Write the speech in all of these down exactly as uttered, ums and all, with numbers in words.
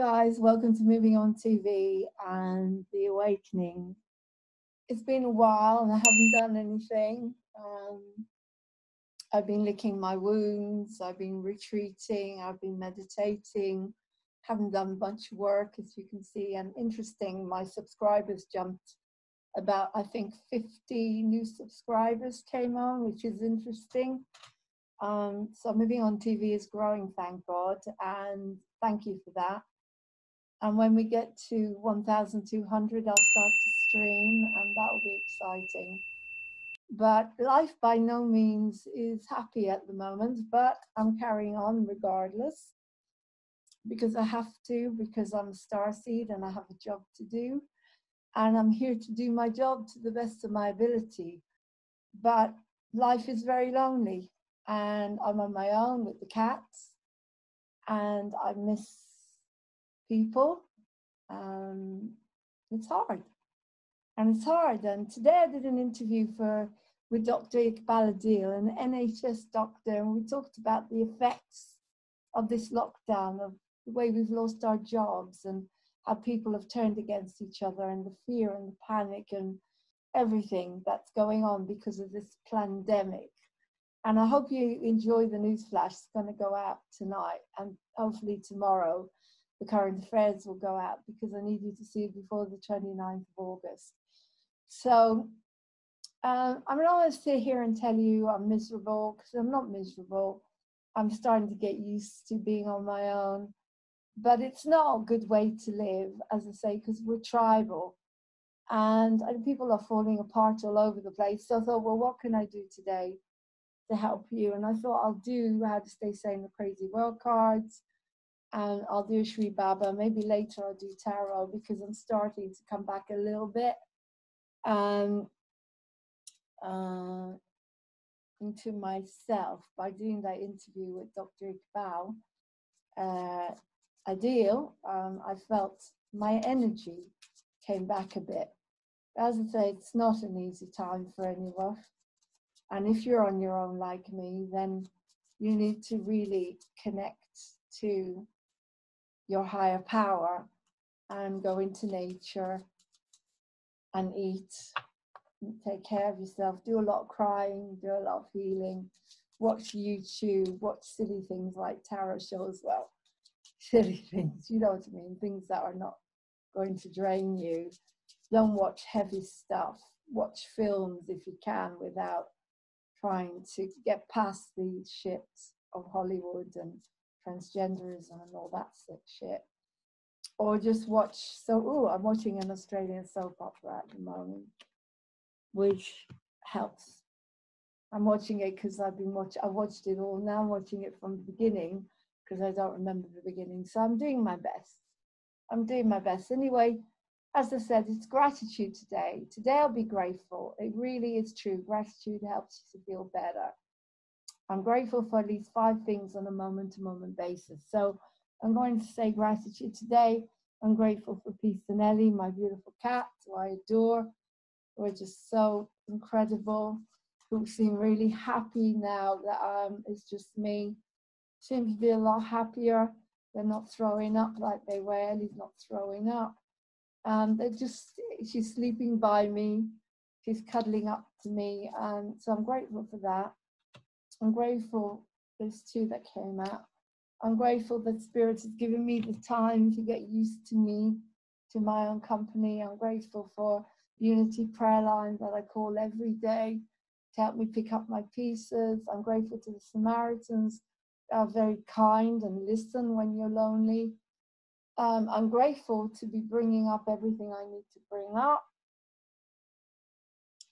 guys, welcome to Moving on T V and The Awakening. It's been a while and I haven't done anything. Um, I've been licking my wounds, I've been retreating, I've been meditating, haven't done much work, as you can see. And interesting, my subscribers jumped about, I think, fifty new subscribers came on, which is interesting. Um, so Moving on T V is growing, thank God, and thank you for that. And when we get to one thousand two hundred, I'll start to stream, and that will be exciting. But life by no means is happy at the moment, but I'm carrying on regardless, because I have to, because I'm a starseed and I have a job to do, and I'm here to do my job to the best of my ability. But life is very lonely. And I'm on my own with the cats, and I miss people. Um, it's hard, and it's hard. And today I did an interview for with Doctor Iqbal Adil, an N H S doctor, and we talked about the effects of this lockdown, of the way we've lost our jobs, and how people have turned against each other, and the fear and the panic and everything that's going on because of this pandemic. And I hope you enjoy the newsflash. It's going to go out tonight, and hopefully tomorrow the current affairs will go out, because I need you to see it before the twenty-ninth of August. So um, I'm not going to sit here and tell you I'm miserable, because I'm not miserable. I'm starting to get used to being on my own. But it's not a good way to live, as I say, because we're tribal. And, and people are falling apart all over the place. So I thought, well, what can I do today to help you? And I thought I'll do how to stay sane, the crazy world cards, and I'll do Shri Baba. Maybe later I'll do tarot, because I'm starting to come back a little bit um, uh, into myself by doing that interview with Doctor Iqbal uh, Adil. Um, I felt my energy came back a bit. As I say, it's not an easy time for anyone. And if you're on your own like me, then you need to really connect to your higher power and go into nature and eat, take care of yourself, do a lot of crying, do a lot of healing, watch YouTube, watch silly things like tarot shows. Well, silly things, you know what I mean, things that are not going to drain you. Don't watch heavy stuff, watch films if you can, without trying to get past the shit of Hollywood and transgenderism and all that shit. Or just watch, so, oh, I'm watching an Australian soap opera at the moment, which helps. I'm watching it because I've been watching, I watched it all, now I'm watching it from the beginning, because I don't remember the beginning, so I'm doing my best. I'm doing my best. Anyway, as I said, it's gratitude today. Today I'll be grateful. It really is true. Gratitude helps you to feel better. I'm grateful for at least five things on a moment-to-moment basis. So I'm going to say gratitude today. I'm grateful for Peace and Ellie, my beautiful cat, who I adore. We're just so incredible. Who seem really happy now that um, it's just me. Seems to be a lot happier. They're not throwing up like they were. Ellie's not throwing up. Um, they're just, she's sleeping by me, she's cuddling up to me, and so I'm grateful for that. I'm grateful there's two that came out. I'm grateful that Spirit has given me the time to get used to me, to my own company. I'm grateful for Unity Prayer Lines that I call every day to help me pick up my pieces. I'm grateful to the Samaritans, they are very kind and listen when you're lonely. Um, I'm grateful to be bringing up everything I need to bring up.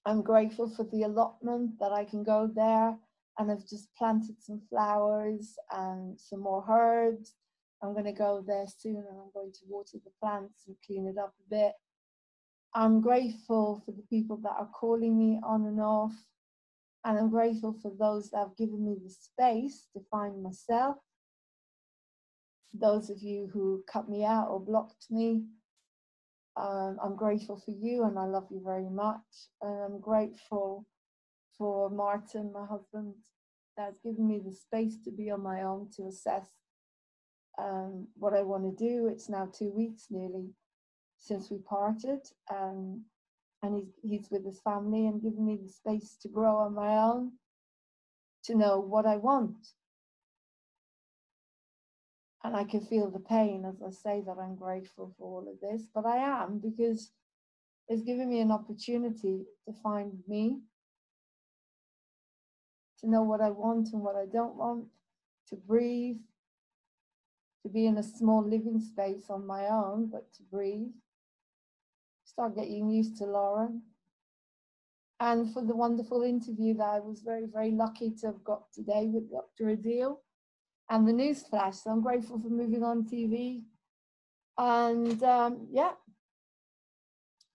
I'm grateful for the allotment that I can go there, and I've just planted some flowers and some more herbs. I'm going to go there soon, and I'm going to water the plants and clean it up a bit. I'm grateful for the people that are calling me on and off, and I'm grateful for those that have given me the space to find myself. Those of you who cut me out or blocked me, um, I'm grateful for you, and I love you very much. And I'm grateful for Martin, my husband, that's given me the space to be on my own, to assess um, what I want to do. It's now two weeks nearly since we parted, um, and he's, he's with his family and giving me the space to grow on my own, to know what I want. And I can feel the pain as I say that I'm grateful for all of this, but I am, because it's given me an opportunity to find me, to know what I want and what I don't want, to breathe, to be in a small living space on my own, but to breathe, start getting used to Lauren, and for the wonderful interview that I was very, very lucky to have got today with Doctor Adil, and the newsflash. So I'm grateful for Moving On T V. And um, yeah,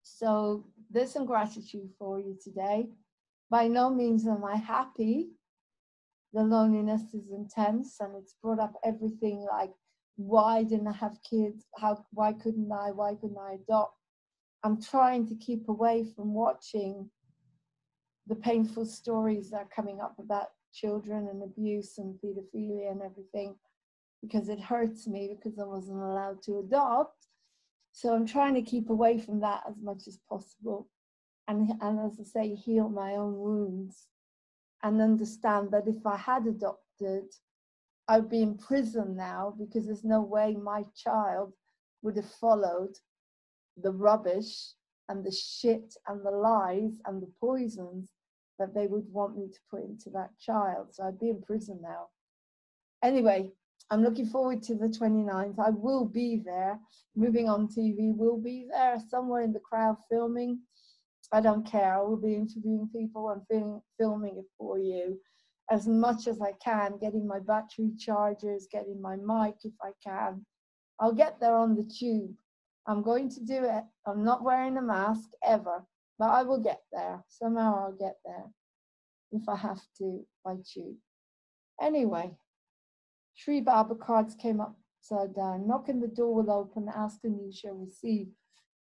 so there's some gratitude for you today. By no means am I happy. The loneliness is intense, and it's brought up everything like, why didn't I have kids? How, why couldn't I, why couldn't I adopt? I'm trying to keep away from watching the painful stories that are coming up about children and abuse and pedophilia and everything, because it hurts me, because I wasn't allowed to adopt. So I'm trying to keep away from that as much as possible, and, and as I say, heal my own wounds, and understand that if I had adopted, I'd be in prison now, because there's no way my child would have followed the rubbish and the shit and the lies and the poisons that they would want me to put into that child. So I'd be in prison now. Anyway, I'm looking forward to the twenty-ninth. I will be there. Moving On T V will be there, somewhere in the crowd filming. I don't care. I will be interviewing people and film, filming it for you as much as I can, getting my battery chargers, getting my mic if I can. I'll get there on the tube. I'm going to do it. I'm not wearing a mask ever. But I will get there. Somehow I'll get there. If I have to, I choose. Anyway, three Baba cards came upside down. Knocking, the door will open. Asking, you shall receive,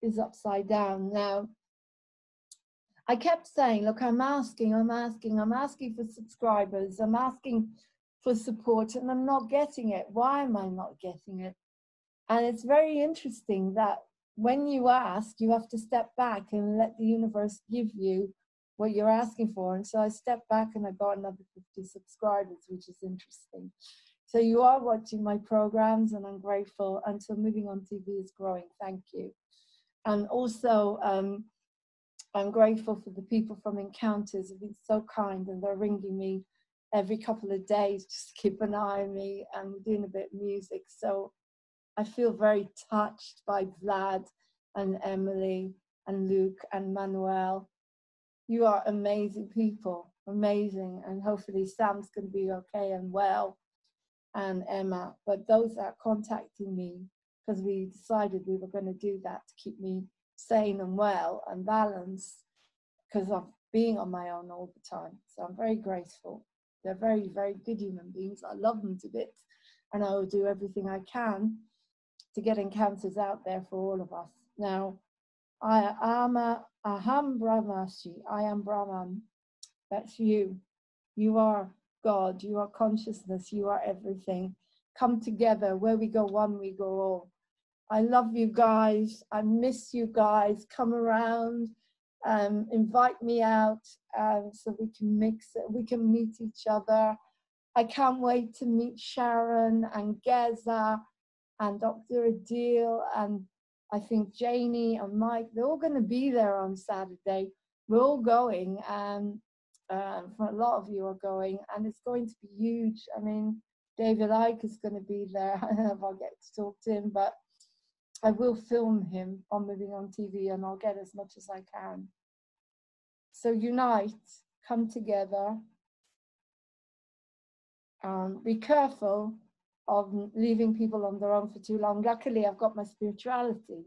is upside down. Now, I kept saying, look, I'm asking, I'm asking, I'm asking for subscribers. I'm asking for support, and I'm not getting it. Why am I not getting it? And it's very interesting that when you ask, you have to step back and let the universe give you what you're asking for. And so I stepped back and I got another fifty subscribers, which is interesting. So you are watching my programs, and I'm grateful. And so Moving On T V is growing. Thank you. And also, um, I'm grateful for the people from Encounters who've been so kind, and they're ringing me every couple of days just to keep an eye on me, and we're doing a bit of music. So I feel very touched by Vlad and Emily and Luke and Manuel. You are amazing people, amazing. And hopefully Sam's going to be okay and well, and Emma. But those that are contacting me, because we decided we were going to do that to keep me sane and well and balanced, because I'm being on my own all the time. So I'm very grateful. They're very, very good human beings. I love them to bits, and I will do everything I can to get Encounters out there for all of us. Now, I am a, aham Brahmashi, I am Brahman. That's you. You are God, you are consciousness, you are everything. Come together, where we go one, we go all. I love you guys, I miss you guys. Come around, um, invite me out, um, so we can mix it, we can meet each other. I can't wait to meet Sharon and Geza and Doctor Adil, and I think Janie and Mike, they're all going to be there on Saturday. We're all going, and um, a lot of you are going, and it's going to be huge. I mean, David Icke is going to be there. I don't know if I'll get to talk to him, but I will film him on Moving On T V, and I'll get as much as I can. So unite, come together, um, be careful of leaving people on their own for too long. Luckily, I've got my spirituality,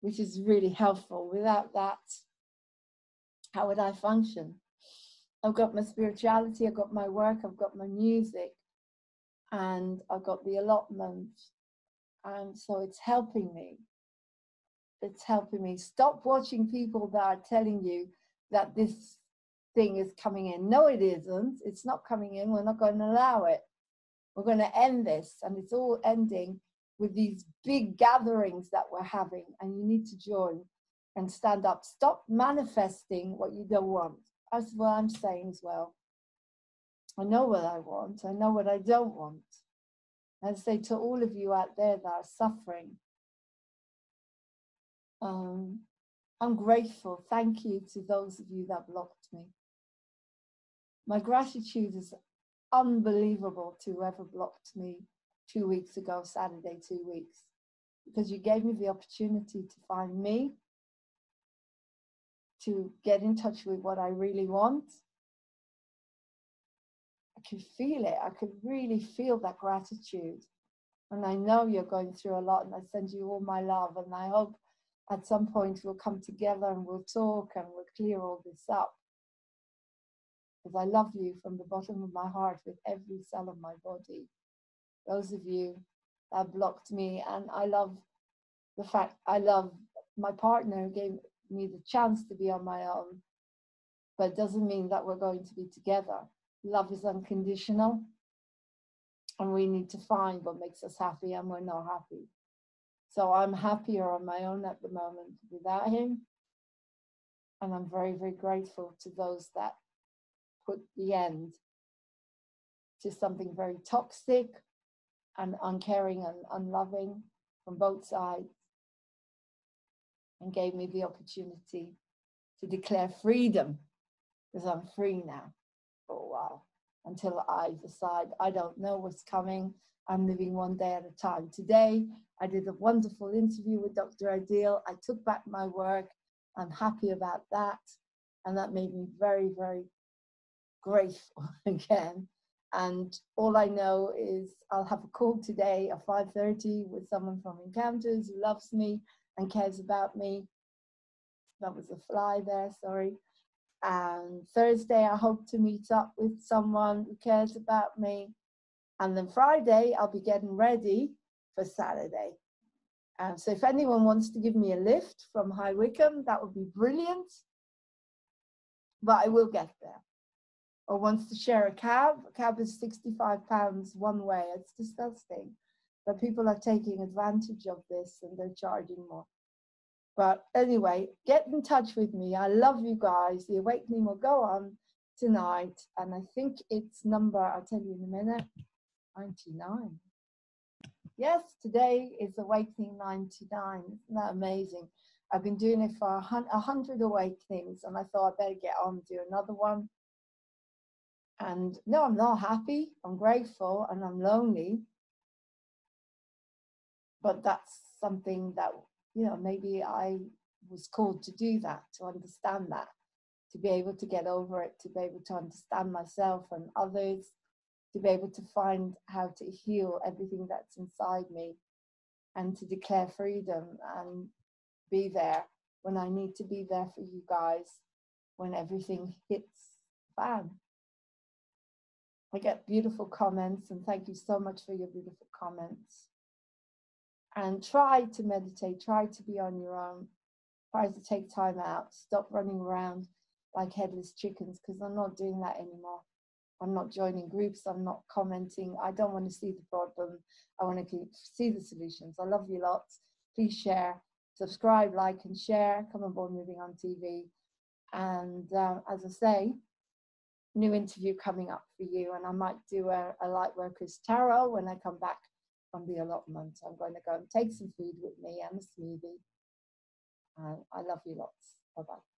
which is really helpful. Without that, how would I function? I've got my spirituality, I've got my work, I've got my music, and I've got the allotment. And so it's helping me. It's helping me. Stop watching people that are telling you that this thing is coming in. No, it isn't. It's not coming in. We're not going to allow it. We're going to end this, and it's all ending with these big gatherings that we're having, and you need to join and stand up. Stop manifesting what you don't want. That's what I'm saying as well. I know what I want. I know what I don't want. I say to all of you out there that are suffering, um, I'm grateful. Thank you to those of you that blocked me. My gratitude is unbelievable to whoever blocked me two weeks ago, Saturday, two weeks, because you gave me the opportunity to find me, to get in touch with what I really want. I could feel it. I could really feel that gratitude. And I know you're going through a lot, and I send you all my love, and I hope at some point we'll come together and we'll talk and we'll clear all this up. Because I love you from the bottom of my heart with every cell of my body. Those of you that blocked me, and I love the fact, I love my partner who gave me the chance to be on my own, but it doesn't mean that we're going to be together. Love is unconditional, and we need to find what makes us happy, and we're not happy. So I'm happier on my own at the moment without him, and I'm very, very grateful to those that put the end to something very toxic and uncaring and unloving from both sides, and gave me the opportunity to declare freedom, because I'm free now for a while until I decide. I don't know what's coming. I'm living one day at a time. Today, I did a wonderful interview with Doctor Adil. I took back my work. I'm happy about that. And that made me very, very grateful again. And all I know is I'll have a call today at five thirty with someone from Encounters who loves me and cares about me. That was a fly there, sorry. And Thursday, I hope to meet up with someone who cares about me. And then Friday, I'll be getting ready for Saturday. Um, so if anyone wants to give me a lift from High Wycombe, that would be brilliant. But I will get there. Or wants to share a cab. A cab is sixty-five pounds one way. It's disgusting. But people are taking advantage of this, and they're charging more. But anyway, get in touch with me. I love you guys. The awakening will go on tonight. And I think it's number, I'll tell you in a minute, ninety-nine. Yes, today is Awakening ninety-nine. Isn't that amazing? I've been doing it for one hundred awakenings, and I thought I better get on and do another one. And no, I'm not happy. I'm grateful, and I'm lonely. But that's something that, you know, maybe I was called to do that, to understand that, to be able to get over it, to be able to understand myself and others, to be able to find how to heal everything that's inside me, and to declare freedom and be there when I need to be there for you guys, when everything hits the fan. I get beautiful comments, and thank you so much for your beautiful comments. And try to meditate, try to be on your own, try to take time out, stop running around like headless chickens, because I'm not doing that anymore. I'm not joining groups, I'm not commenting. I don't want to see the problem. I want to see the solutions. I love you lots. Please share, subscribe, like, and share. Come on board, Moving on T V. And uh, as I say, new interview coming up for you, and I might do a, a Lightworkers Tarot when I come back from the allotment. I'm going to go and take some food with me and a smoothie. And I love you lots. Bye-bye.